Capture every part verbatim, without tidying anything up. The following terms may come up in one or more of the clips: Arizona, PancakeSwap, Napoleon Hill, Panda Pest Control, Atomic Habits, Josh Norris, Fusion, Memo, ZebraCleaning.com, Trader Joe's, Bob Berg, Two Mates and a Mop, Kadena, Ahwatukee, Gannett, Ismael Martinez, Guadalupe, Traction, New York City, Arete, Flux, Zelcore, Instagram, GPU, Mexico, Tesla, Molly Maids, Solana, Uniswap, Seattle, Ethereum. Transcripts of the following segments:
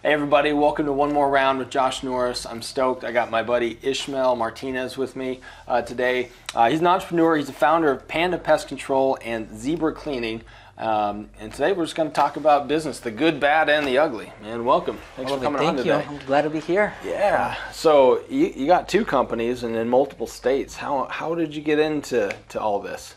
Hey everybody, welcome to One More Round with Josh Norris. I'm stoked. I got my buddy Ismael Martinez with me uh, today. Uh, he's an entrepreneur. He's the founder of Panda Pest Control and Zebra Cleaning. Um, and today we're just going to talk about business, the good, bad, and the ugly. And welcome. Thanks well, for coming thank on today. You. I'm glad to be here. Yeah. So you, you got two companies and in multiple states. How, how did you get into to all this?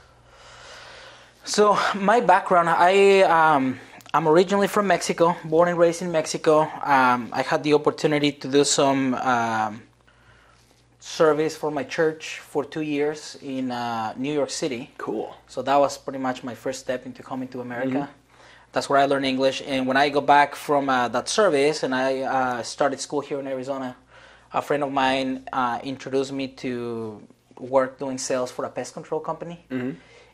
So my background, I... Um, I'm originally from Mexico, born and raised in Mexico. Um, I had the opportunity to do some um, service for my church for two years in uh, New York City. Cool. So that was pretty much my first step into coming to America. Mm-hmm. That's where I learned English. And when I go back from uh, that service and I uh, started school here in Arizona, a friend of mine uh, introduced me to work doing sales for a pest control company. Mm-hmm.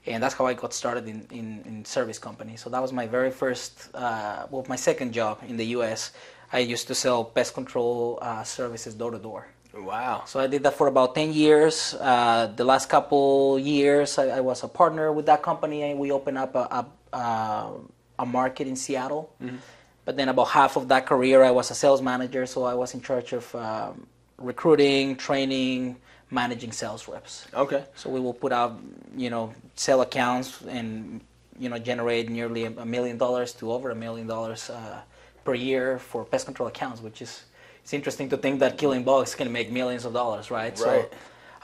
And that's how I got started in, in, in service company. So that was my very first, uh, well, my second job in the U S. I used to sell pest control uh, services door to door. Wow. So I did that for about ten years. Uh, the last couple years, I, I was a partner with that company, and we opened up a, a, a market in Seattle. Mm-hmm. But then about half of that career, I was a sales manager. So I was in charge of um, recruiting, training, managing sales reps. Okay. So we will put out, you know, sell accounts and, you know, generate nearly a million dollars to over a million dollars uh, per year for pest control accounts, which is, it's interesting to think that killing bugs can make millions of dollars, right? Right. So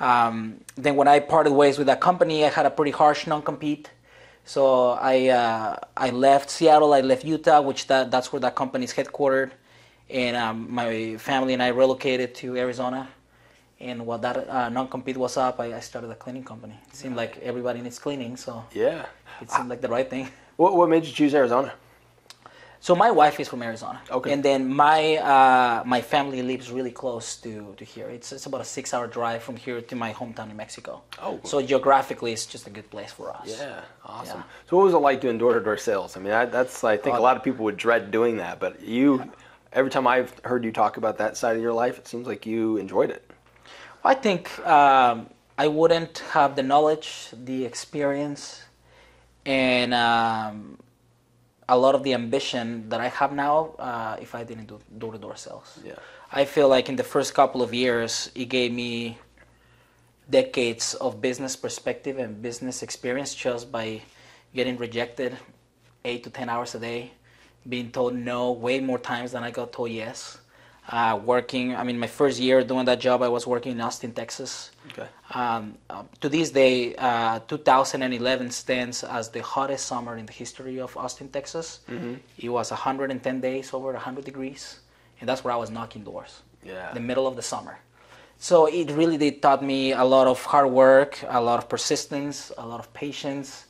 um, then when I parted ways with that company, I had a pretty harsh non-compete. So I uh, I left Seattle, I left Utah, which that, that's where that company is headquartered. And um, my family and I relocated to Arizona. And while that uh, non-compete was up, I, I started a cleaning company. It seemed like everybody needs cleaning, so yeah, it seemed like the right thing. What, what made you choose Arizona? So my wife is from Arizona. Okay. And then my uh, my family lives really close to, to here. It's, it's about a six-hour drive from here to my hometown in Mexico. Oh. So geographically, it's just a good place for us. Yeah, awesome. Yeah. So what was it like doing door-to-door sales? I mean, I, that's I think uh, a lot of people would dread doing that, but you, yeah. Every time I've heard you talk about that side of your life, it seems like you enjoyed it. I think um, I wouldn't have the knowledge, the experience, and um, a lot of the ambition that I have now uh, if I didn't do door-to-door sales. Yeah. I feel like in the first couple of years, it gave me decades of business perspective and business experience just by getting rejected eight to ten hours a day, being told no way more times than I got told yes. Uh, working, I mean, my first year doing that job, I was working in Austin, Texas. Okay. Um, uh, to this day, uh, two thousand eleven stands as the hottest summer in the history of Austin, Texas. Mm-hmm. It was one hundred ten days, over one hundred degrees, and that's where I was knocking doors. Yeah. In the middle of the summer. So it really did taught me a lot of hard work, a lot of persistence, a lot of patience.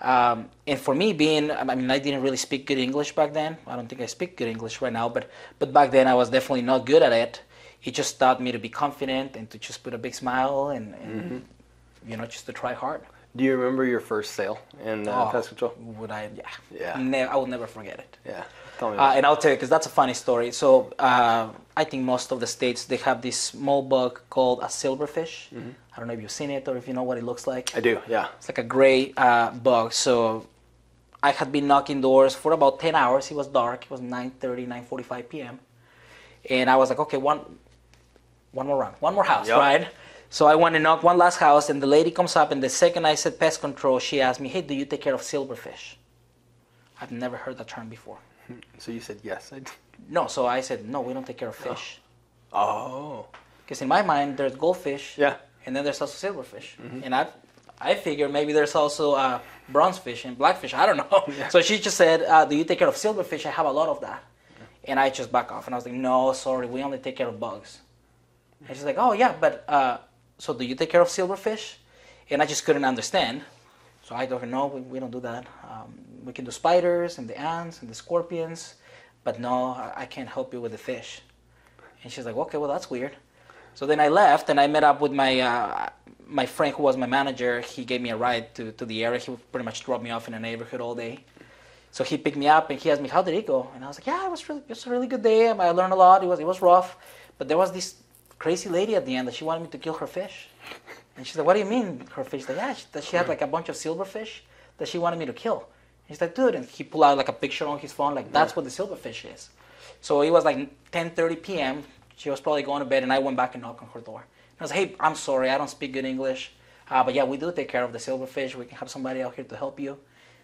Um, and for me being, I mean, I didn't really speak good English back then. I don't think I speak good English right now, but, but back then I was definitely not good at it. It just taught me to be confident and to just put a big smile and, and mm-hmm. you know, just to try hard. Do you remember your first sale in uh, oh, pest control? Would I? Yeah. Yeah. Ne I will never forget it. Yeah. Tell me about uh, and I'll tell you, because that's a funny story. So uh, I think most of the states, they have this small bug called a silverfish. Mm-hmm. I don't know if you've seen it or if you know what it looks like. I do, yeah. It's like a gray uh, bug. So I had been knocking doors for about ten hours. It was dark. It was nine thirty, nine forty-five p m And I was like, okay, one, one more round, one more house, yep. Right? So I went and knocked one last house, and the lady comes up, and the second I said pest control, she asked me, hey, do you take care of silverfish? I've never heard that term before. So you said yes. I did. No, so I said, no, we don't take care of fish. Oh. Because in my mind, there's goldfish, yeah. And then there's also silverfish. Mm-hmm. And I I figured maybe there's also uh, bronzefish and blackfish. I don't know. Yeah. So she just said, uh, do you take care of silverfish? I have a lot of that. Yeah. And I just back off, and I was like, no, sorry, we only take care of bugs. Mm-hmm. And she's like, oh, yeah, but... Uh, so do you take care of silverfish? And I just couldn't understand. So I don't know, we, we don't do that. Um, we can do spiders and the ants and the scorpions, but no, I, I can't help you with the fish. And she's like, okay, well, that's weird. So then I left and I met up with my, uh, my friend who was my manager. He gave me a ride to, to the area. He pretty much dropped me off in the neighborhood all day. So he picked me up and he asked me, how did it go? And I was like, yeah, it was, really, it was a really good day. I learned a lot, it was, it was rough, but there was this crazy lady at the end that she wanted me to kill her fish. And she's like, what do you mean her fish? Like, yeah, she, that she had like a bunch of silverfish that she wanted me to kill. And he's like, dude, and he pulled out like a picture on his phone, like that's what the silverfish is. So it was like ten thirty p m She was probably going to bed, and I went back and knocked on her door. And I was like, hey, I'm sorry, I don't speak good English. Uh, but yeah, we do take care of the silverfish. We can have somebody out here to help you.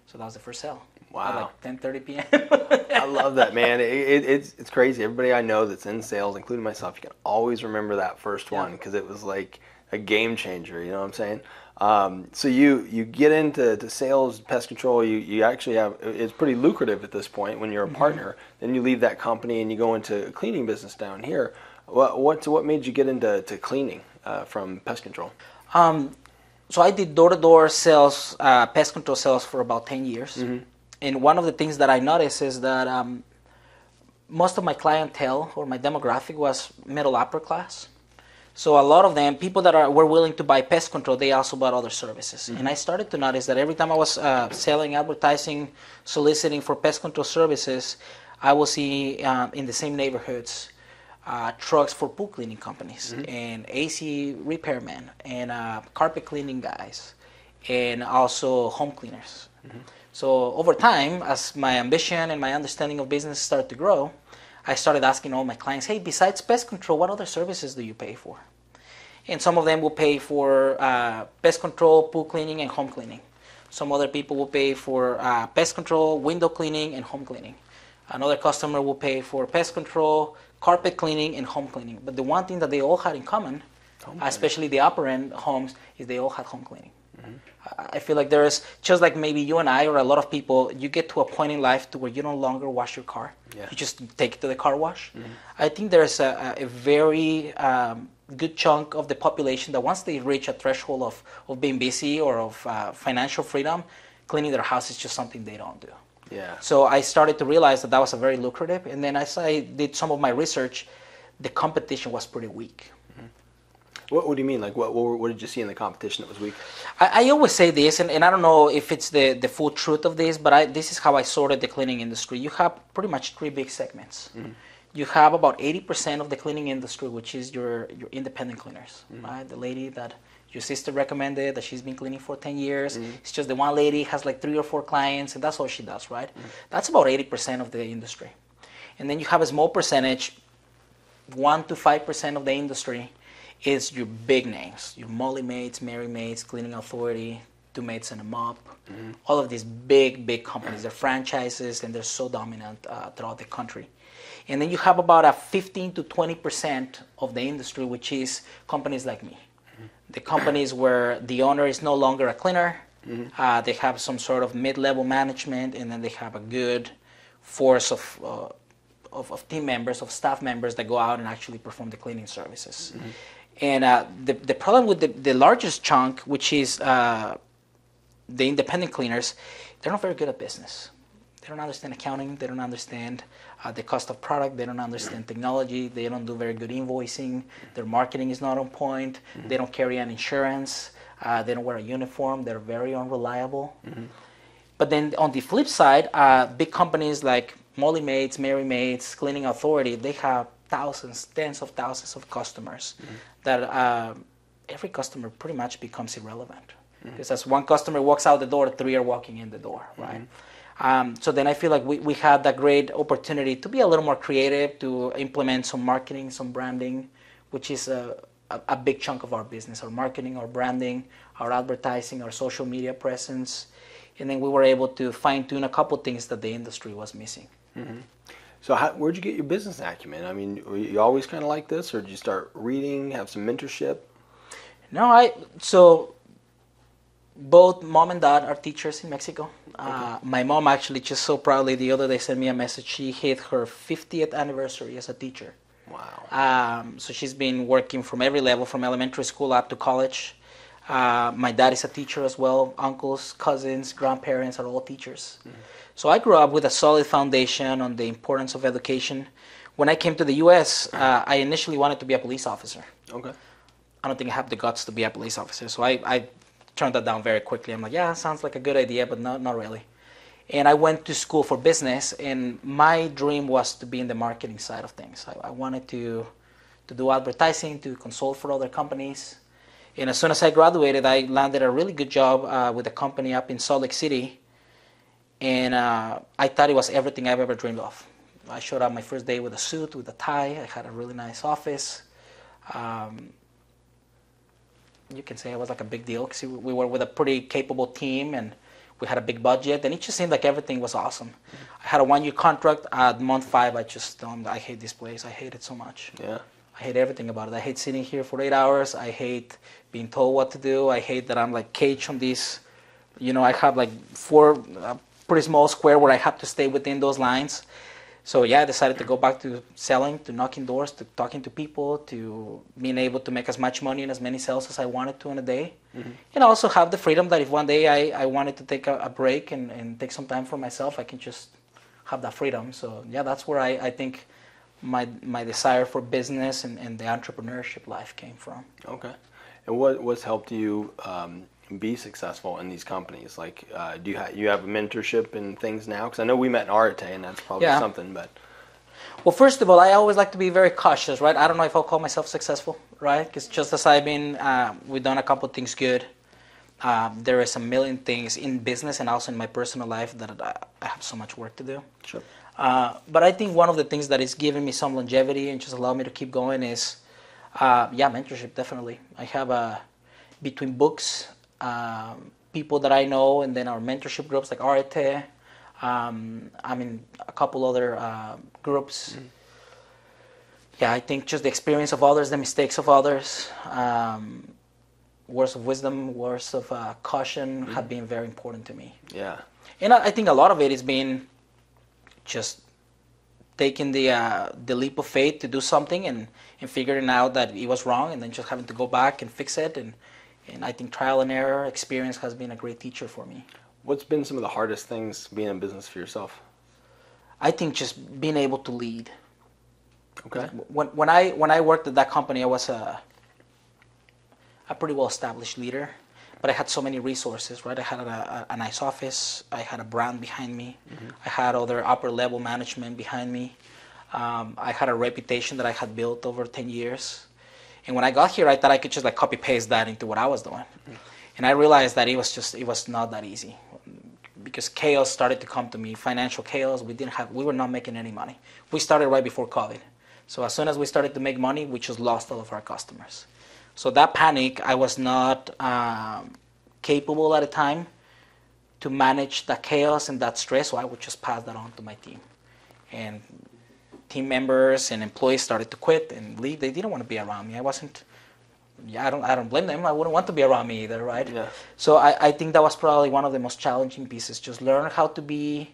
So that was the first sale. Wow. At like ten thirty p m I love that, man. It, it, it's, it's crazy. Everybody I know that's in sales, including myself, you can always remember that first one because it was like a game changer. You know what I'm saying? Um, so you, you get into to sales, pest control. You, you actually have, it's pretty lucrative at this point when you're a partner. Mm-hmm. Then you leave that company and you go into a cleaning business down here. What, what, what made you get into to cleaning uh, from pest control? Um, so I did door-to-door sales, uh, pest control sales for about ten years. Mm-hmm. And one of the things that I noticed is that um, most of my clientele or my demographic was middle upper class. So a lot of them, people that are, were willing to buy pest control, they also bought other services. Mm-hmm. And I started to notice that every time I was uh, selling, advertising, soliciting for pest control services, I would see um, in the same neighborhoods uh, trucks for pool cleaning companies, mm-hmm. and A C repairmen, and uh, carpet cleaning guys, and also home cleaners. Mm-hmm. So over time, as my ambition and my understanding of business started to grow, I started asking all my clients, hey, besides pest control, what other services do you pay for? And some of them will pay for uh, pest control, pool cleaning, and home cleaning. Some other people will pay for uh, pest control, window cleaning, and home cleaning. Another customer will pay for pest control, carpet cleaning, and home cleaning. But the one thing that they all had in common, especially the upper end homes, is they all had home cleaning. Mm-hmm. I feel like there is, just like maybe you and I or a lot of people, you get to a point in life to where you no longer wash your car. Yeah. You just take it to the car wash. Mm-hmm. I think there's a, a very um, good chunk of the population that once they reach a threshold of, of being busy or of uh, financial freedom, cleaning their house is just something they don't do. Yeah. So I started to realize that that was a very lucrative. And then as I did some of my research, the competition was pretty weak. What, what do you mean? Like, what, what, what did you see in the competition that was weak? I, I always say this, and, and I don't know if it's the, the full truth of this, but I, this is how I sorted the cleaning industry. You have pretty much three big segments. Mm-hmm. You have about eighty percent of the cleaning industry, which is your, your independent cleaners, mm-hmm. right? The lady that your sister recommended, that she's been cleaning for ten years. Mm-hmm. It's just the one lady has like three or four clients, and that's all she does, right? Mm-hmm. That's about eighty percent of the industry. And then you have a small percentage, one to five percent of the industry, is your big names, your Molly Maids, Merry Maids, Cleaning Authority, Two Mates and a Mop, mm-hmm. all of these big, big companies. They're franchises, and they're so dominant uh, throughout the country. And then you have about a fifteen to twenty percent of the industry, which is companies like me. Mm-hmm. The companies where the owner is no longer a cleaner, mm-hmm. uh, they have some sort of mid-level management, and then they have a good force of uh, of, of team members, of staff members that go out and actually perform the cleaning services. Mm-hmm. And uh, the, the problem with the, the largest chunk, which is uh, the independent cleaners, they're not very good at business. They don't understand accounting. They don't understand uh, the cost of product. They don't understand technology. They don't do very good invoicing. Their marketing is not on point. Mm-hmm. They don't carry an insurance. Uh, they don't wear a uniform. They're very unreliable. Mm-hmm. But then on the flip side, uh, big companies like Molly Maids, Merry Maids, Cleaning Authority, they have thousands, tens of thousands of customers, mm-hmm. that uh, every customer pretty much becomes irrelevant. Mm-hmm. Because as one customer walks out the door, three are walking in the door, right? Mm-hmm. Um, so then I feel like we, we had that great opportunity to be a little more creative, to implement some marketing, some branding, which is a, a, a big chunk of our business, our marketing, our branding, our advertising, our social media presence. And then we were able to fine tune a couple things that the industry was missing. Mm-hmm. So how, where'd you get your business acumen? I mean, were you always kind of like this, or did you start reading, have some mentorship? No, I, so both mom and dad are teachers in Mexico. Okay. Uh, my mom actually just so proudly the other day sent me a message. She hit her fiftieth anniversary as a teacher. Wow. Um, so she's been working from every level, from elementary school up to college. Uh, my dad is a teacher as well. Uncles, cousins, grandparents are all teachers. Mm-hmm. So I grew up with a solid foundation on the importance of education. When I came to the U S, uh, I initially wanted to be a police officer. Okay. I don't think I have the guts to be a police officer. So I, I turned that down very quickly. I'm like, yeah, sounds like a good idea, but not, not really. And I went to school for business, and my dream was to be in the marketing side of things. I, I wanted to, to do advertising, to consult for other companies. And as soon as I graduated, I landed a really good job uh, with a company up in Salt Lake City. And uh, I thought it was everything I've ever dreamed of. I showed up my first day with a suit, with a tie. I had a really nice office. Um, you can say it was like a big deal because we were with a pretty capable team and we had a big budget, and it just seemed like everything was awesome. Mm-hmm. I had a one-year contract. At month five, I just, um, I hate this place. I hate it so much. Yeah. I hate everything about it. I hate sitting here for eight hours. I hate being told what to do. I hate that I'm like caged on this. You know, I have like four uh, pretty small square where I have to stay within those lines. So yeah, I decided to go back to selling, to knocking doors, to talking to people, to being able to make as much money and as many sales as I wanted to in a day. Mm-hmm. And I also have the freedom that if one day I, I wanted to take a, a break and, and take some time for myself, I can just have that freedom. So yeah, that's where I, I think my my desire for business and, and the entrepreneurship life came from. Okay. And what, what's helped you um, be successful in these companies? Like, uh, do you, ha you have a mentorship and things now? Because I know we met in Arete, and that's probably yeah. something, but... Well, first of all, I always like to be very cautious, right? I don't know if I'll call myself successful, right? Because just as I've been, uh, we've done a couple of things good. Uh, there is a million things in business and also in my personal life that I, I have so much work to do. Sure. Uh, but I think one of the things that is giving me some longevity and just allowed me to keep going is, uh, yeah, mentorship, definitely. I have a, between books, Um, people that I know, and then our mentorship groups like Arete. Um, I'm in a couple other uh, groups. Mm-hmm. Yeah, I think just the experience of others, the mistakes of others, um, words of wisdom, words of uh, caution mm-hmm. have been very important to me. Yeah, and I, I think a lot of it has been just taking the uh, the leap of faith to do something and and figuring out that it was wrong, and then just having to go back and fix it. And And I think trial and error experience has been a great teacher for me. What's been some of the hardest things being in business for yourself? I think just being able to lead. Okay. When, when, I, when I worked at that company, I was a, a pretty well-established leader, but I had so many resources, right? I had a, a, a nice office. I had a brand behind me. Mm-hmm. I had other upper-level management behind me. Um, I had a reputation that I had built over ten years. And when I got here, I thought I could just like copy paste that into what I was doing. Mm-hmm. And I realized that it was just, it was not that easy, because chaos started to come to me, financial chaos. We didn't have, we were not making any money. We started right before COVID. So as soon as we started to make money, we just lost all of our customers. So that panic, I was not um, capable at the time to manage that chaos and that stress. So I would just pass that on to my team. And team members and employees started to quit and leave. They didn't want to be around me. I wasn't, yeah, I don't, I don't blame them. I wouldn't want to be around me either, right? Yeah. So I, I think that was probably one of the most challenging pieces, just learn how to be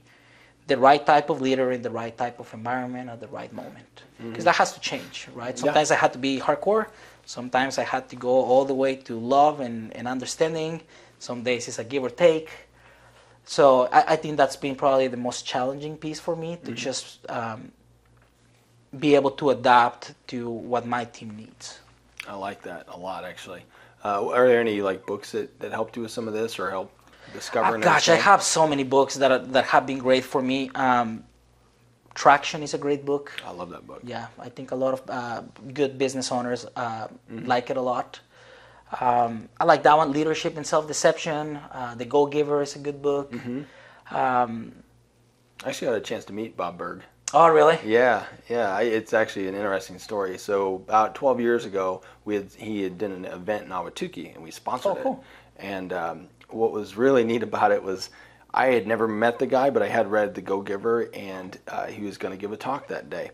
the right type of leader in the right type of environment at the right moment. Because mm-hmm. that has to change, right? Sometimes yeah. I had to be hardcore. Sometimes I had to go all the way to love and, and understanding. Some days it's a give or take. So I, I think that's been probably the most challenging piece for me, to mm-hmm. just... Um, be able to adapt to what my team needs. I like that a lot, actually. Uh, are there any like books that, that helped you with some of this, or help discovering? Oh, gosh, I have so many books that are, that have been great for me. Um, Traction is a great book. I love that book. Yeah, I think a lot of uh, good business owners uh, mm-hmm. like it a lot. Um, I like that one. Leadership and Self Deception. Uh, The Go-Giver is a good book. Mm-hmm. um, I actually had a chance to meet Bob Berg. Oh, really? Yeah, yeah. I, it's actually an interesting story. So about twelve years ago, we had, he had done an event in Ahwatukee, and we sponsored oh, cool. it. And um, what was really neat about it was I had never met the guy, but I had read The Go-Giver, and uh, he was going to give a talk that day.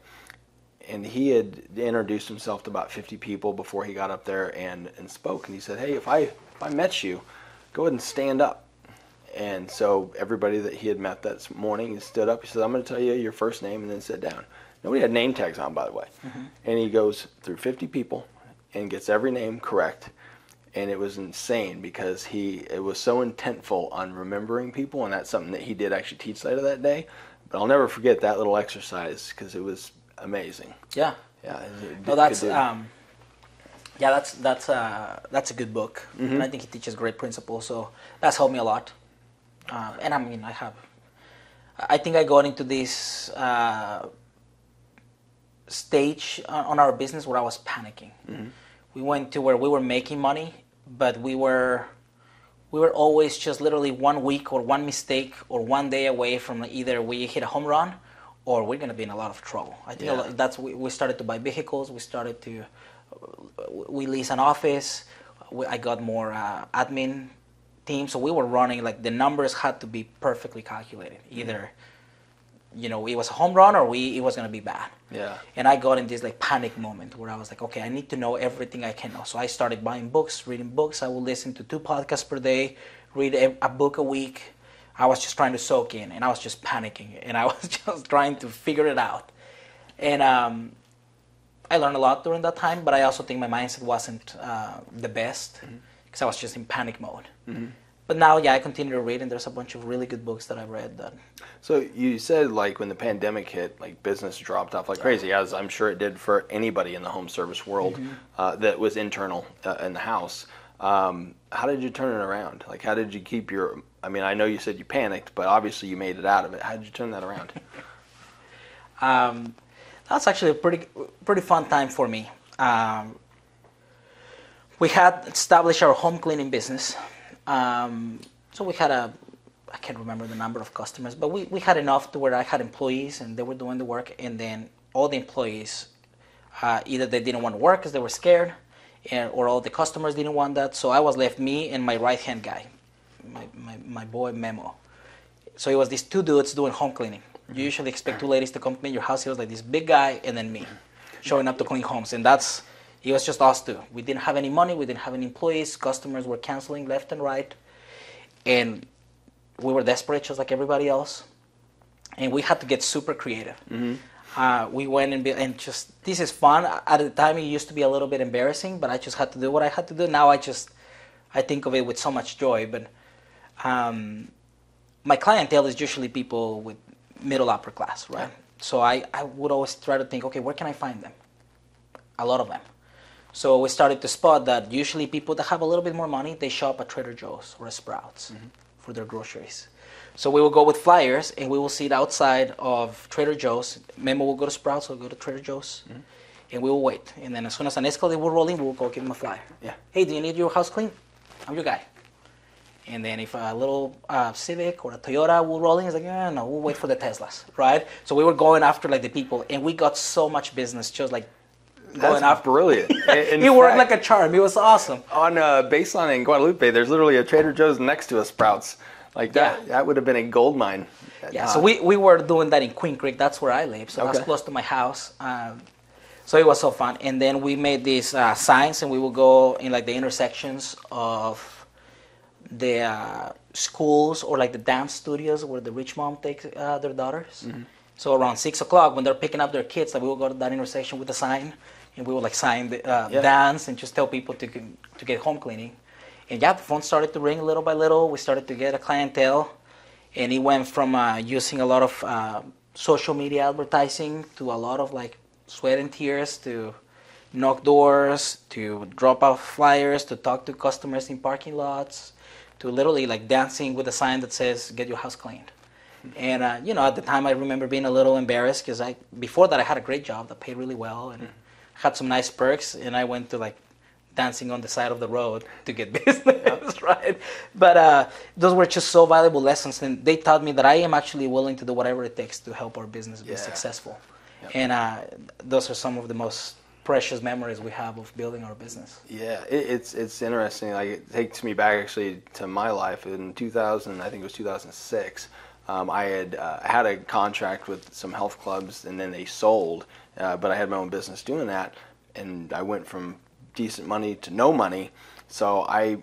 And he had introduced himself to about fifty people before he got up there and, and spoke. And he said, hey, if I, if I met you, go ahead and stand up. And so everybody that he had met that morning stood up. He said, I'm going to tell you your first name, and then sit down. Nobody had name tags on, by the way. Mm-hmm. And he goes through fifty people and gets every name correct. And it was insane, because he it was so intentful on remembering people, and that's something that he did actually teach later that day. But I'll never forget that little exercise, because it was amazing. Yeah. Yeah. No, that's... Um, yeah, that's, that's, uh, that's a good book. Mm-hmm. And I think he teaches great principles, so that's helped me a lot. Um, and I mean, I have, I think I got into this uh, stage on our business where I was panicking. Mm-hmm. We went to where we were making money, but we were, we were always just literally one week or one mistake or one day away from either we hit a home run or we're going to be in a lot of trouble. I think yeah. a lot, that's we, we started to buy vehicles. We started to we lease an office. We, I got more uh, admin team, so we were running like the numbers had to be perfectly calculated. Either you know it was a home run or we it was going to be bad. Yeah. And I got in this like panic moment where I was like, okay, I need to know everything I can know. So I started buying books, reading books. I would listen to two podcasts per day, read a, a book a week. I was just trying to soak in, and I was just panicking, and I was just trying to figure it out. And um, I learned a lot during that time, but I also think my mindset wasn't uh, the best because mm-hmm. I was just in panic mode. Mm-hmm. But now, yeah, I continue to read, and there's a bunch of really good books that I've read. That. So you said, like, when the pandemic hit, like, business dropped off like yeah. crazy, as I'm sure it did for anybody in the home service world mm-hmm. uh, that was internal uh, in the house. Um, how did you turn it around? Like, how did you keep your... I mean, I know you said you panicked, but obviously you made it out of it. How did you turn that around? um, that's actually a pretty pretty fun time for me. Um, we had established our home cleaning business. Um, so we had a, I can't remember the number of customers, but we, we had enough to where I had employees and they were doing the work. And then all the employees, uh, either they didn't want to work because they were scared and, or all the customers didn't want that. So I was left me and my right-hand guy. My, my my boy Memo. So it was these two dudes doing home cleaning. You usually expect two ladies to come clean your house. He was like this big guy and then me showing up to clean homes. And that's, it was just us two. We didn't have any money. We didn't have any employees. Customers were canceling left and right. And we were desperate just like everybody else. And we had to get super creative. Mm-hmm. Uh, we went and, be, and just, this is fun. At the time it used to be a little bit embarrassing, but I just had to do what I had to do. Now I just, I think of it with so much joy, but Um, my clientele is usually people with middle upper class, right? Yeah. So I, I would always try to think, okay, where can I find them? A lot of them. So we started to spot that usually people that have a little bit more money, they shop at Trader Joe's or Sprouts mm-hmm. for their groceries. So we will go with flyers and we will see it outside of Trader Joe's. Memo will go to Sprouts, we'll go to Trader Joe's mm-hmm. and we will wait. And then as soon as an escalator will roll in, we will go give them a flyer. Yeah. Hey, do you need your house clean? I'm your guy. And then if a little uh, Civic or a Toyota will roll in, it's like, yeah, no, we'll wait for the Teslas, right? So we were going after like the people, and we got so much business just like going That's after. Brilliant. It fact, worked like a charm. It was awesome. On uh, Baseline in Guadalupe, there's literally a Trader Joe's next to a Sprouts. Like that, yeah. that would have been a gold mine. Yeah, so we, we were doing that in Queen Creek. That's where I live, so okay. that's close to my house. Um, so it was so fun. And then we made these uh, signs, and we would go in like the intersections of the uh, schools or like the dance studios where the rich mom takes uh, their daughters. Mm-hmm. So around six o'clock when they're picking up their kids, like, we will go to that intersection with a sign and we will like sign the uh, yeah. dance and just tell people to to get home cleaning. And yeah, the phone started to ring little by little. We started to get a clientele, and it went from uh, using a lot of uh, social media advertising to a lot of like sweat and tears to knock doors, to drop off flyers, to talk to customers in parking lots, to literally like dancing with a sign that says, get your house cleaned. And, uh, you know, at the time I remember being a little embarrassed because I, before that I had a great job that paid really well and mm-hmm. had some nice perks, and I went to like dancing on the side of the road to get business, yeah. right? But uh, those were just so valuable lessons, and they taught me that I am actually willing to do whatever it takes to help our business yeah. be successful. Yep. And uh, those are some of the most precious memories we have of building our business. Yeah, it, it's it's interesting. Like, it takes me back actually to my life in two thousand. I think it was two thousand six. Um, I had uh, had a contract with some health clubs, and then they sold. Uh, but I had my own business doing that, and I went from decent money to no money. So I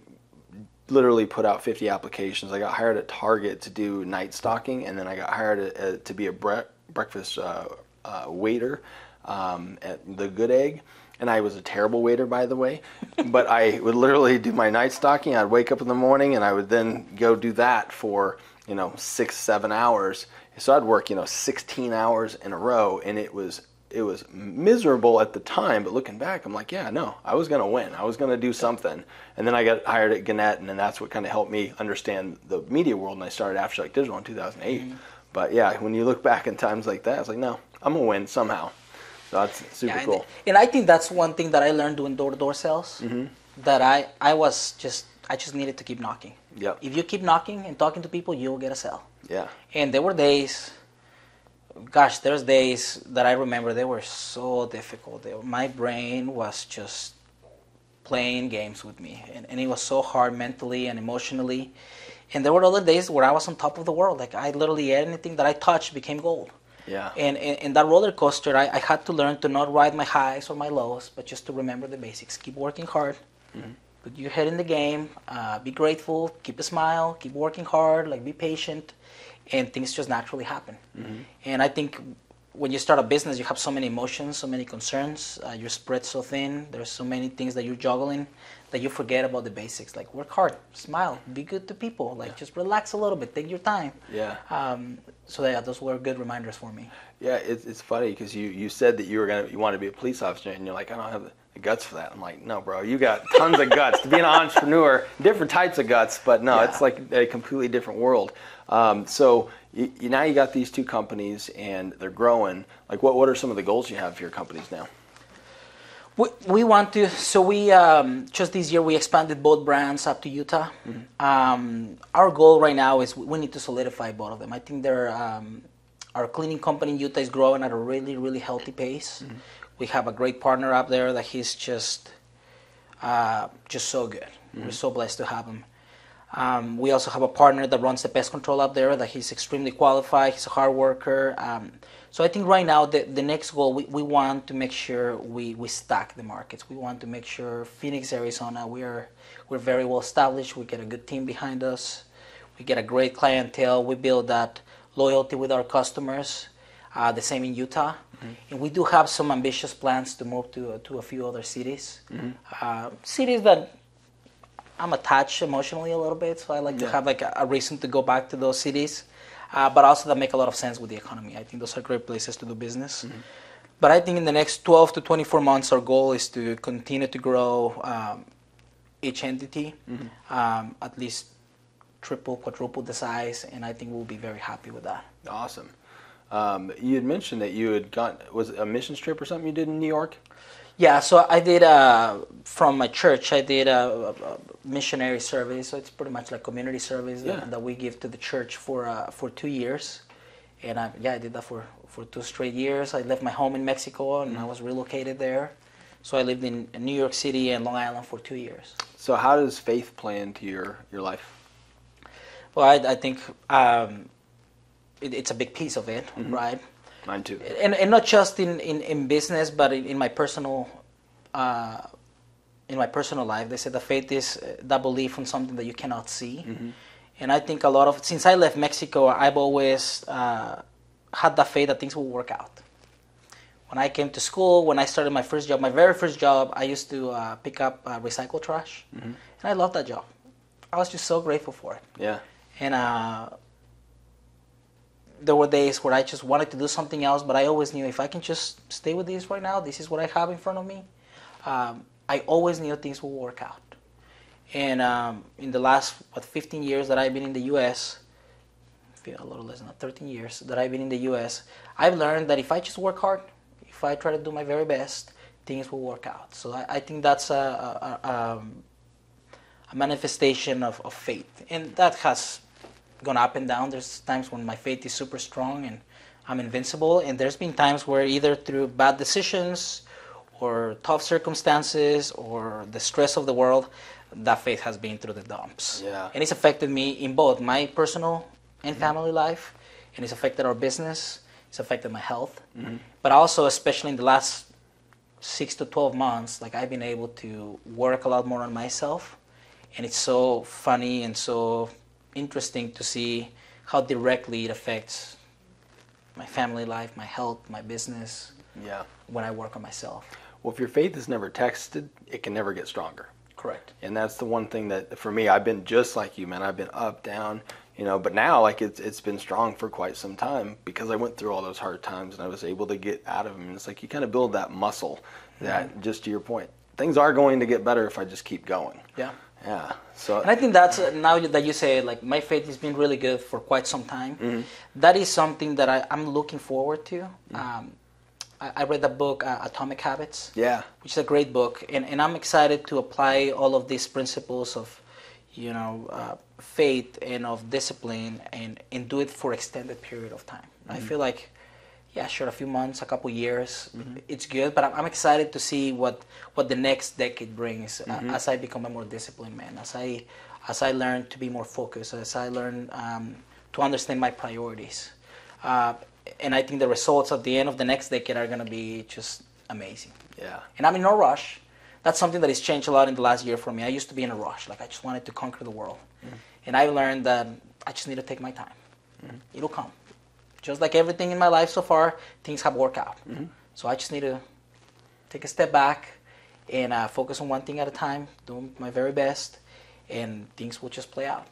literally put out fifty applications. I got hired at Target to do night stocking, and then I got hired at, at, to be a bre- breakfast uh, uh, waiter. Um, at the Good Egg, and I was a terrible waiter, by the way, but I would literally do my night stocking. I'd wake up in the morning and I would then go do that for, you know, six, seven hours. So I'd work, you know, sixteen hours in a row, and it was, it was miserable at the time, but looking back, I'm like, yeah, no, I was going to win. I was going to do something. And then I got hired at Gannett, and then that's what kind of helped me understand the media world, and I started Aftershock Digital in two thousand eight. Mm-hmm. But yeah, when you look back in times like that, it's like, no, I'm going to win somehow. That's super yeah, and, cool. And I think that's one thing that I learned doing door-to-door sales, mm-hmm. that I, I was just, I just needed to keep knocking. Yep. If you keep knocking and talking to people, you'll get a sale. Yeah. And there were days gosh, there's days that I remember they were so difficult. They, my brain was just playing games with me, and, and it was so hard mentally and emotionally. And there were other days where I was on top of the world. Like, I literally, anything that I touched became gold. Yeah. And in and that roller coaster, I, I had to learn to not ride my highs or my lows, but just to remember the basics. Keep working hard. Mm-hmm. Put your head in the game. Uh, be grateful. Keep a smile. Keep working hard. Like, be patient. And things just naturally happen. Mm-hmm. And I think when you start a business, you have so many emotions, so many concerns. Uh, you're spread so thin. There's so many things that you're juggling that you forget about the basics. Like, work hard, smile, be good to people. Like, yeah. just relax a little bit, take your time. Yeah. Um, so yeah, those were good reminders for me. Yeah, it's it's funny because you, you said that you were gonna you wanted to be a police officer, and you're like, I don't have the guts for that. I'm like, no, bro, you got tons of guts to be an entrepreneur. Different types of guts, but no, yeah. it's like a completely different world. Um, so you, you, now you got these two companies and they're growing. Like, what, what are some of the goals you have for your companies now? We, we want to, so we, um, just this year we expanded both brands up to Utah. Mm-hmm. Um, our goal right now is we need to solidify both of them. I think they're, um, our cleaning company in Utah is growing at a really, really healthy pace. Mm-hmm. We have a great partner up there that he's just, uh, just so good. Mm-hmm. We're so blessed to have him. Um, we also have a partner that runs the pest control up there, that he's extremely qualified, he's a hard worker. Um, so I think right now the, the next goal, we, we want to make sure we, we stack the markets. We want to make sure Phoenix, Arizona, we're, we're very well established, we get a good team behind us, we get a great clientele, we build that loyalty with our customers, uh, the same in Utah. Mm-hmm. And we do have some ambitious plans to move to, uh, to a few other cities, mm-hmm. uh, cities that I'm attached emotionally a little bit, so I like yeah. to have like a, a reason to go back to those cities, uh, but also that make a lot of sense with the economy. I think those are great places to do business. Mm-hmm. But I think in the next twelve to twenty-four months, our goal is to continue to grow um, each entity, mm-hmm. um, at least triple, quadruple the size, and I think we'll be very happy with that. Awesome. Um, you had mentioned that you had got, was it a missions trip or something you did in New York? Yeah, so I did, uh, from my church, I did a, a, a missionary service. So it's pretty much like community service yeah. that, that we give to the church for uh, for two years. And I, yeah, I did that for, for two straight years. I left my home in Mexico and mm-hmm. I was relocated there. So I lived in New York City and Long Island for two years. So how does faith play into your, your life? Well, I, I think um, it, it's a big piece of it, mm-hmm. right? Mine too. And, and not just in, in, in business, but in, in my personal uh, in my personal life. They say that faith is that belief in something that you cannot see. Mm-hmm. And I think a lot of, since I left Mexico, I've always uh, had that faith that things will work out. When I came to school, when I started my first job, my very first job, I used to uh, pick up uh, recycled trash. Mm-hmm. And I loved that job. I was just so grateful for it. Yeah. And uh there were days where I just wanted to do something else, but I always knew if I can just stay with this right now, this is what I have in front of me. Um, I always knew things would work out. And um, in the last, what, fifteen years that I've been in the U S, a little less than thirteen years that I've been in the U S, I've learned that if I just work hard, if I try to do my very best, things will work out. So I, I think that's a, a, a, a manifestation of, of faith. And that has gone up and down. There's times when my faith is super strong and I'm invincible, and there's been times where either through bad decisions or tough circumstances or the stress of the world, that faith has been through the dumps. Yeah. And it's affected me in both my personal and mm-hmm. family life, and it's affected our business, it's affected my health, mm-hmm. but also especially in the last six to twelve months, like I've been able to work a lot more on myself, and it's so funny and so interesting to see how directly it affects my family life, my health, my business, yeah. when I work on myself. Well, if your faith is never tested, it can never get stronger. Correct. And that's the one thing that, for me, I've been just like you, man. I've been up, down, you know, but now, like, it's it's been strong for quite some time because I went through all those hard times and I was able to get out of them. And it's like you kind of build that muscle that, mm-hmm. just to your point, things are going to get better if I just keep going. Yeah. Yeah. So, and I think that's, uh, now that you say, like, my faith has been really good for quite some time. Mm-hmm. That is something that I, I'm looking forward to. Mm-hmm. Um, I, I read the book uh, Atomic Habits. Yeah. Which is a great book, and and I'm excited to apply all of these principles of, you know, uh, faith and of discipline, and and do it for extended period of time. Mm-hmm. I feel like yeah, sure, a few months, a couple years. Mm-hmm. It's good, but I'm, I'm excited to see what, what the next decade brings. Mm-hmm. uh, as I become a more disciplined man, as I as I learn to be more focused, as I learn um, to understand my priorities. Uh, and I think the results at the end of the next decade are going to be just amazing. Yeah. And I'm in no rush. That's something that has changed a lot in the last year for me. I used to be in a rush. Like, I just wanted to conquer the world. Mm-hmm. And I learned that I just need to take my time. Mm-hmm. It'll come. Just like everything in my life so far, things have worked out. Mm-hmm. So I just need to take a step back and uh, focus on one thing at a time, do my very best, and things will just play out.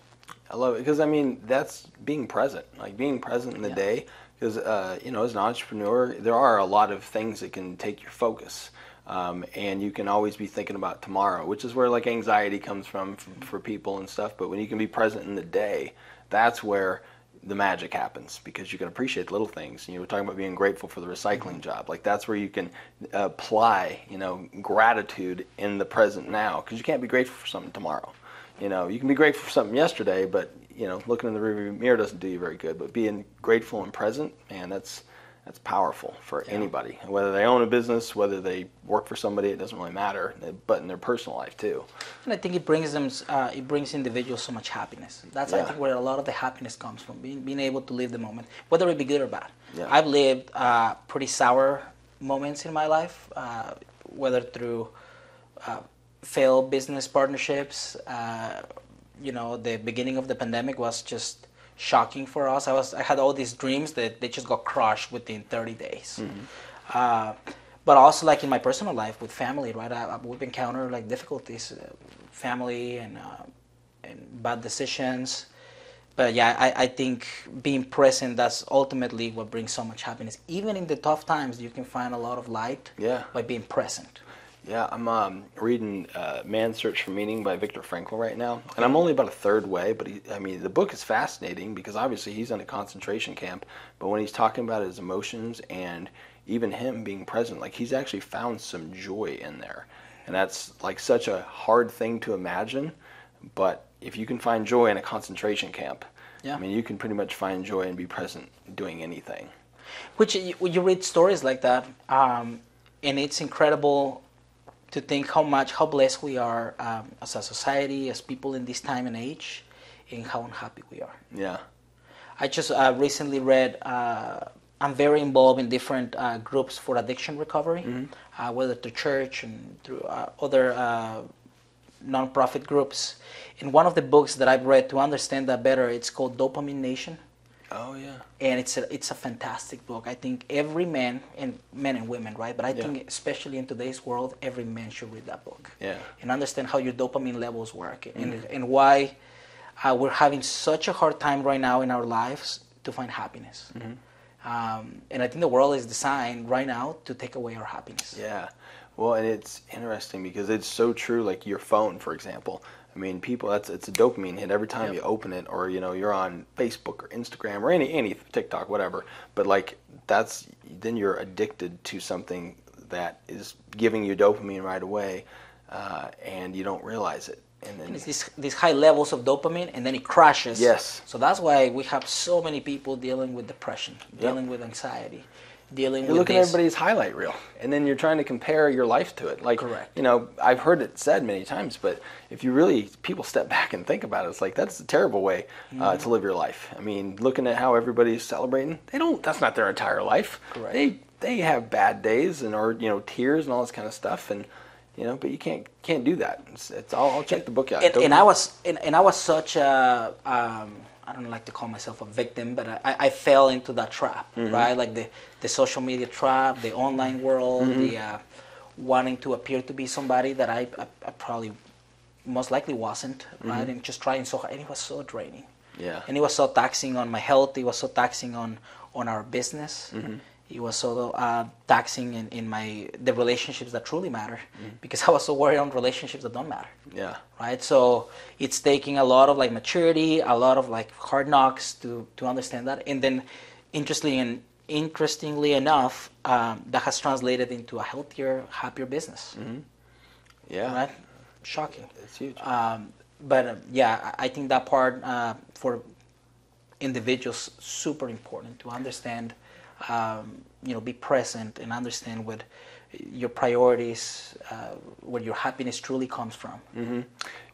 I love it, because I mean, that's being present, like being present in the yeah. day. Because uh, you know, as an entrepreneur, there are a lot of things that can take your focus, um, and you can always be thinking about tomorrow, which is where like anxiety comes from for, for people and stuff. But when you can be present in the day, that's where the magic happens, because you can appreciate little things. You were talking about being grateful for the recycling job. Like, that's where you can apply, you know, gratitude in the present now, because you can't be grateful for something tomorrow. You know, you can be grateful for something yesterday, but you know, looking in the rearview mirror doesn't do you very good. But being grateful and present, man, that's that's powerful for yeah. anybody. Whether they own a business, whether they work for somebody, it doesn't really matter. But in their personal life too. And I think it brings them, uh, it brings individuals so much happiness. That's yeah. I think where a lot of the happiness comes from, being being able to live the moment, whether it be good or bad. Yeah. I've lived uh, pretty sour moments in my life, uh, whether through. Uh, failed business partnerships. Uh, you know, the beginning of the pandemic was just shocking for us. I was, I had all these dreams that they just got crushed within thirty days. Mm-hmm. Uh, but also, like in my personal life with family, right? I, I would encounter like difficulties, uh, family and, uh, and bad decisions. But yeah, I, I think being present, that's ultimately what brings so much happiness. Even in the tough times, you can find a lot of light yeah. by being present. Yeah, I'm um, reading uh, Man's Search for Meaning by Viktor Frankl right now, and I'm only about a third way, but he, I mean, the book is fascinating, because obviously he's in a concentration camp, but when he's talking about his emotions and even him being present, like, he's actually found some joy in there, and that's like such a hard thing to imagine, but if you can find joy in a concentration camp, yeah. I mean, you can pretty much find joy and be present doing anything. Which, you read stories like that, um, and it's incredible to think how much, how blessed we are um, as a society, as people in this time and age, and how unhappy we are. Yeah. I just uh, recently read, uh, I'm very involved in different uh, groups for addiction recovery, mm-hmm. uh, whether through church and through uh, other uh, nonprofit groups. And one of the books that I've read to understand that better, it's called Dopamine Nation. Oh, yeah. And it's a, it's a fantastic book. I think every man, and men and women, right? But I yeah. think especially in today's world, every man should read that book. Yeah. And understand how your dopamine levels work mm-hmm. and, and why uh, we're having such a hard time right now in our lives to find happiness. Mm-hmm. Um, and I think the world is designed right now to take away our happiness. Yeah. Well, and it's interesting because it's so true. Like your phone, for example. I mean, people, that's, it's a dopamine hit every time yep. you open it, or, you know, you're on Facebook or Instagram or any, any TikTok, whatever. But like, that's, then you're addicted to something that is giving you dopamine right away, uh, and you don't realize it. And then it's these, these high levels of dopamine, and then it crashes. Yes. So that's why we have so many people dealing with depression, dealing yep. with anxiety. Dealing you're with looking this. At everybody's highlight reel, and then you're trying to compare your life to it. Like, correct. You know, I've heard it said many times, but if you really, people step back and think about it, it's like, that's a terrible way uh, mm-hmm. to live your life. I mean, looking at how everybody's celebrating, they don't, that's not their entire life. Correct. They they have bad days and, or, you know, tears and all this kind of stuff, and, you know, but you can't can't do that. It's, it's I'll, I'll check and, the book out. And, and I was and, and I was such a. Um, I don't like to call myself a victim, but I, I fell into that trap, mm-hmm. right? Like the, the social media trap, the online world, mm-hmm. the uh, wanting to appear to be somebody that I, I, I probably most likely wasn't, mm-hmm. right? And just trying so hard, and it was so draining. Yeah. And it was so taxing on my health. It was so taxing on, on our business. Mm-hmm. It was so uh, taxing in, in my the relationships that truly matter, mm-hmm. because I was so worried on relationships that don't matter. Yeah. Right. So it's taking a lot of like maturity, a lot of like hard knocks to to understand that, and then, interestingly and interestingly enough, um, that has translated into a healthier, happier business. Mm-hmm. Yeah. Right. Shocking. It's huge. Um, but uh, yeah, I think that part uh, for individuals super important to understand. um, you know, be present and understand what your priorities, uh, where your happiness truly comes from. Mm-hmm.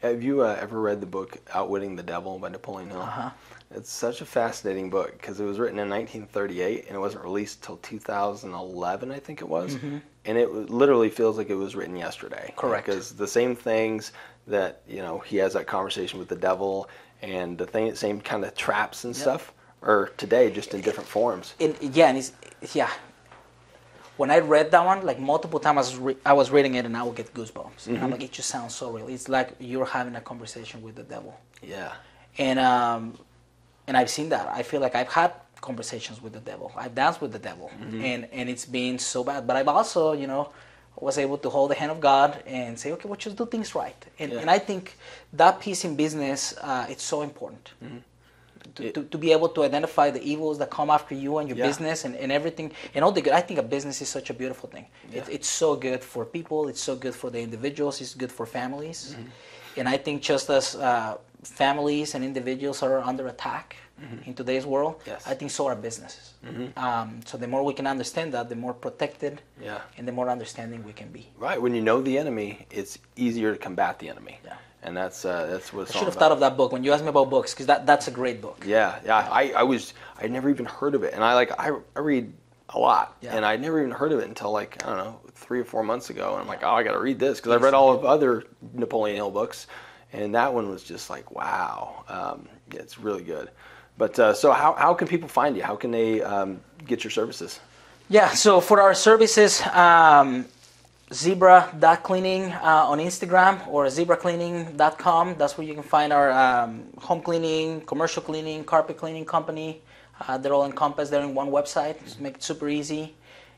Have you uh, ever read the book Outwitting the Devil by Napoleon Hill? Uh-huh. It's such a fascinating book because it was written in nineteen thirty-eight and it wasn't released till two thousand eleven, I think it was. Mm-hmm. And it literally feels like it was written yesterday. Correct. Because the same things that, you know, he has that conversation with the devil and the thing, same kind of traps and yep. stuff are today just in different forms. And, yeah, and it's, yeah. When I read that one, like multiple times I was, re I was reading it and I would get goosebumps. Mm-hmm. And I'm like, it just sounds so real. It's like you're having a conversation with the devil. Yeah. And, um... And I've seen that. I feel like I've had conversations with the devil. I've danced with the devil, mm-hmm. and, and it's been so bad. But I've also, you know, was able to hold the hand of God and say, okay, well, just do things right. And, yeah. and I think that piece in business, uh, it's so important. Mm-hmm. To, to, to be able to identify the evils that come after you and your yeah. business and, and everything and all the good. I think a business is such a beautiful thing. Yeah. It, it's so good for people. It's so good for the individuals. It's good for families. Mm-hmm. And I think just as uh, families and individuals are under attack mm-hmm. in today's world, yes. I think so are businesses. Mm-hmm. um, so the more we can understand that, the more protected yeah. and the more understanding we can be. Right. When you know the enemy, it's easier to combat the enemy. Yeah. And that's uh, that's what it's I should all have about. Thought of that book when you asked me about books, because that, that's a great book. Yeah, yeah. I, I was I never even heard of it, and I like I, I read a lot, yeah. and I never even heard of it until like I don't know three or four months ago, and I'm like, oh, I got to read this because I've read all of other Napoleon Hill books, and that one was just like, wow, um, yeah, it's really good. But uh, so how how can people find you? How can they um, get your services? Yeah. So for our services. Um, Zebra dot cleaning uh, on Instagram or zebra cleaning dot com. That's where you can find our um, home cleaning, commercial cleaning, carpet cleaning company. Uh, they're all encompassed. They're in one website. Just make it super easy.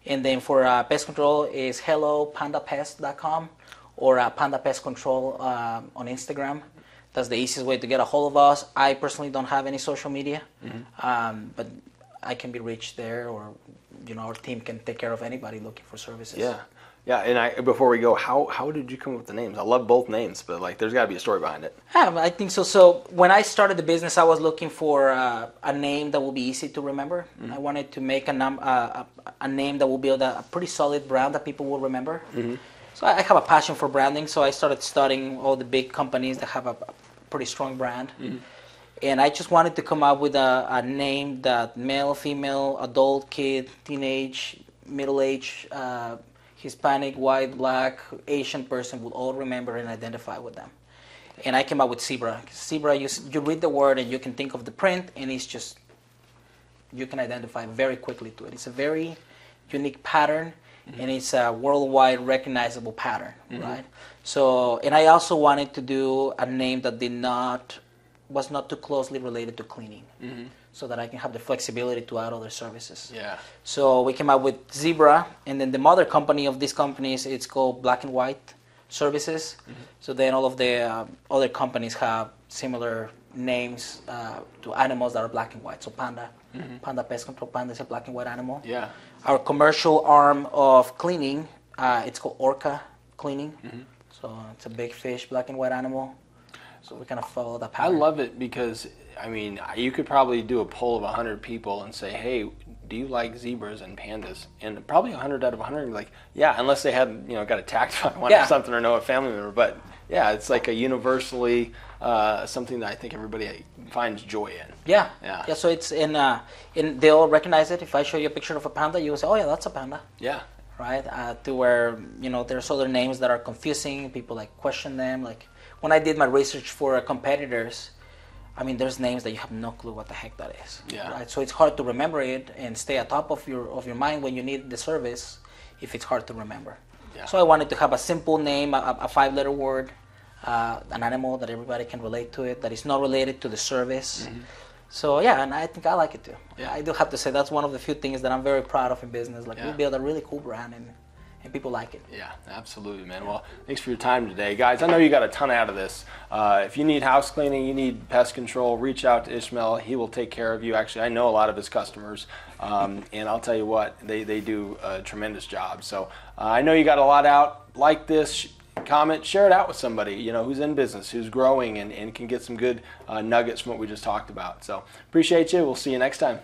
And then for uh, pest control is hello panda pest dot com or uh, Panda Pest Control uh, on Instagram. That's the easiest way to get a hold of us. I personally don't have any social media, mm-hmm. um, but I can be reached there, or you know, our team can take care of anybody looking for services. Yeah. Yeah, and I, before we go, how, how did you come up with the names? I love both names, but like, there's got to be a story behind it. Yeah, I think so. So when I started the business, I was looking for uh, a name that will be easy to remember. Mm-hmm. I wanted to make a, num uh, a, a name that will build a, a pretty solid brand that people will remember. Mm-hmm. So I have a passion for branding, so I started studying all the big companies that have a, a pretty strong brand. Mm-hmm. And I just wanted to come up with a, a name that male, female, adult, kid, teenage, middle-aged, uh, Hispanic, white, black, Asian person will all remember and identify with them. And I came up with Zebra. Zebra, you, you read the word and you can think of the print, and it's just, you can identify very quickly to it. It's a very unique pattern, mm-hmm. and it's a worldwide recognizable pattern, mm-hmm. right? So, and I also wanted to do a name that did not, was not too closely related to cleaning. Mm-hmm. So that I can have the flexibility to add other services. Yeah. So we came up with Zebra, and then the mother company of these companies, it's called Black and White Services. Mm-hmm. So then all of the uh, other companies have similar names uh, to animals that are black and white. So Panda, mm-hmm. Panda Pest Control, Panda is a black and white animal. Yeah. Our commercial arm of cleaning, uh, it's called Orca Cleaning. Mm-hmm. So it's a big fish, black and white animal. So we kind of follow that pattern. I love it because, I mean, you could probably do a poll of a hundred people and say, hey, do you like zebras and pandas? And probably a hundred out of a hundred are like, yeah, unless they had, you know, got attacked by one yeah. or something or know a family member. But, yeah, it's like a universally uh, something that I think everybody finds joy in. Yeah. Yeah, yeah so it's in, uh, in, they all recognize it. If I show you a picture of a panda, you will say, oh, yeah, that's a panda. Yeah. Right? Uh, to where, you know, there's other names that are confusing. People, like, question them. Like, when I did my research for uh, competitors, I mean, there's names that you have no clue what the heck that is. Yeah. Right? So it's hard to remember it and stay atop of your of your mind when you need the service if it's hard to remember. Yeah. So I wanted to have a simple name, a, a five-letter word, uh, an animal that everybody can relate to it, that is not related to the service. Mm-hmm. So, yeah, and I think I like it too. Yeah. I do have to say that's one of the few things that I'm very proud of in business. Like, yeah. we build a really cool brand and, and people like it. Yeah, absolutely, man. Well, thanks for your time today. Guys, I know you got a ton out of this. Uh, if you need house cleaning, you need pest control, reach out to Ismael. He will take care of you. Actually, I know a lot of his customers, um, and I'll tell you what, they, they do a tremendous job. So uh, I know you got a lot out. Like this, comment, share it out with somebody, you know, who's in business, who's growing, and, and can get some good uh, nuggets from what we just talked about. So appreciate you. We'll see you next time.